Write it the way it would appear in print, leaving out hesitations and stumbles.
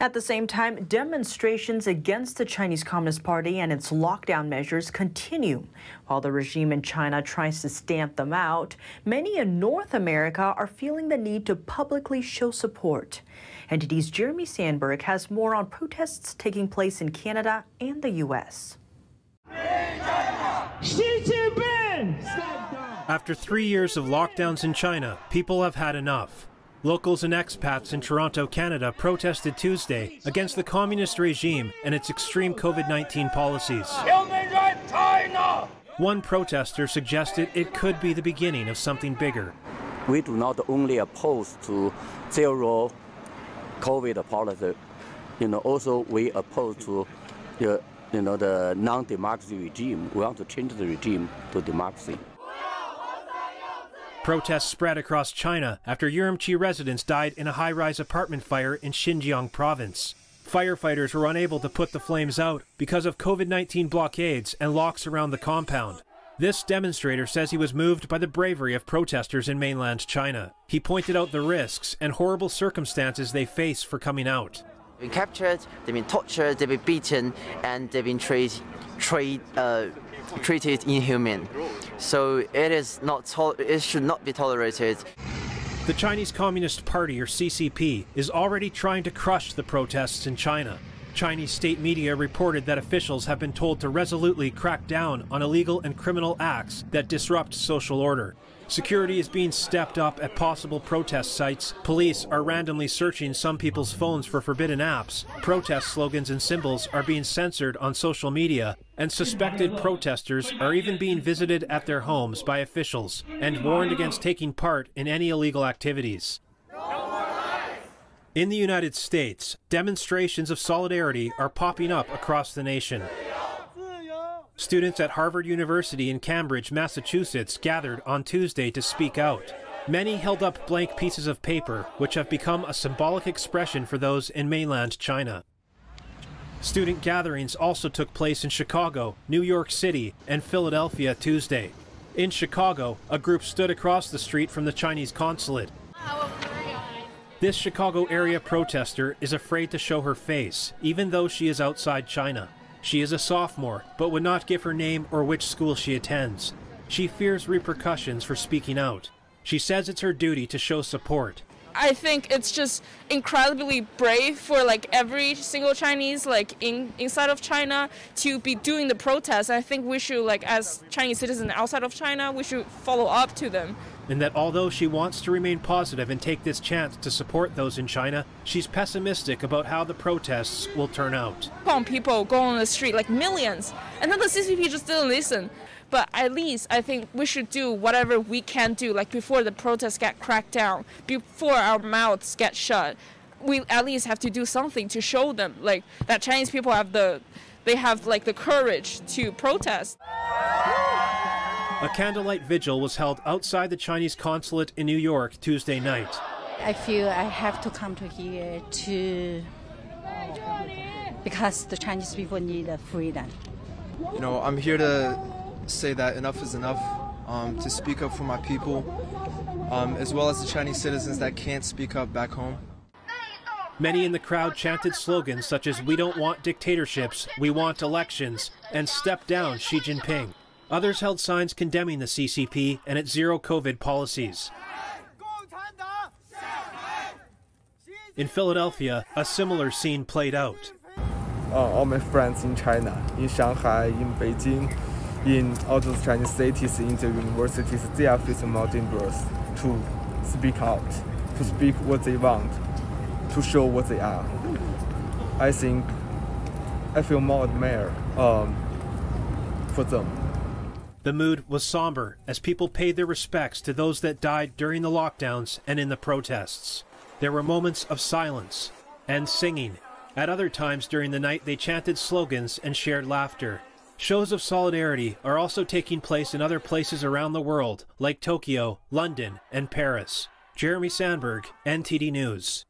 At the same time, demonstrations against the Chinese Communist Party and its lockdown measures continue. While the regime in China tries to stamp them out, many in North America are feeling the need to publicly show support. NTD's Jeremy Sandberg has more on protests taking place in Canada and the U.S. Xi Jinping! After 3 years of lockdowns in China, people have had enough. Locals and expats in Toronto, Canada protested Tuesday against the communist regime and its extreme COVID-19 policies. One protester suggested it could be the beginning of something bigger. We do not only oppose to zero COVID policy, also we oppose to the non-democracy regime. We want to change the regime to democracy. Protests spread across China after Urumqi residents died in a high-rise apartment fire in Xinjiang province. Firefighters were unable to put the flames out because of COVID-19 blockades and locks around the compound. This demonstrator says he was moved by the bravery of protesters in mainland China. He pointed out the risks and horrible circumstances they face for coming out. They've been captured, they've been tortured, they've been beaten, and they've been treated inhuman. So it should not be tolerated. The Chinese Communist Party, or CCP, is already trying to crush the protests in China. Chinese state media reported that officials have been told to resolutely crack down on illegal and criminal acts that disrupt social order. Security is being stepped up at possible protest sites. Police are randomly searching some people's phones for forbidden apps. Protest slogans and symbols are being censored on social media, and suspected protesters are even being visited at their homes by officials and warned against taking part in any illegal activities. In the United States, demonstrations of solidarity are popping up across the nation. Students at Harvard University in Cambridge, Massachusetts, gathered on Tuesday to speak out. Many held up blank pieces of paper, which have become a symbolic expression for those in mainland China. Student gatherings also took place in Chicago, New York City, and Philadelphia Tuesday. In Chicago, a group stood across the street from the Chinese consulate. This Chicago area protester is afraid to show her face, even though she is outside China. She is a sophomore, but would not give her name or which school she attends. She fears repercussions for speaking out. She says it's her duty to show support. I think it's just incredibly brave for every single Chinese inside of China to be doing the protests. I think we should, as Chinese citizens outside of China, we should follow up to them. And that although she wants to remain positive and take this chance to support those in China, she's pessimistic about how the protests will turn out. People go on the street, millions, and then the CCP just didn't listen. But at least I think we should do whatever we can do, before the protests get cracked down, before our mouths get shut. We at least have to do something to show them, that Chinese people have the courage to protest. A candlelight vigil was held outside the Chinese consulate in New York Tuesday night. I feel I have to come to here because the Chinese people need freedom. I'm here to say that enough is enough, to speak up for my people, as well as the Chinese citizens that can't speak up back home. Many in the crowd chanted slogans such as "We don't want dictatorships, we want elections," and "Step down, Xi Jinping." Others held signs condemning the CCP and its zero-COVID policies. In Philadelphia, a similar scene played out. All my friends in China, in Shanghai, in Beijing, in all those Chinese cities, in the universities, they are facing mountain birds to speak out, to speak what they want, to show what they are. I think I feel more admired for them. The mood was somber as people paid their respects to those that died during the lockdowns and in the protests. There were moments of silence and singing. At other times during the night, they chanted slogans and shared laughter. Shows of solidarity are also taking place in other places around the world, like Tokyo, London, and Paris. Jeremy Sandberg, NTD News.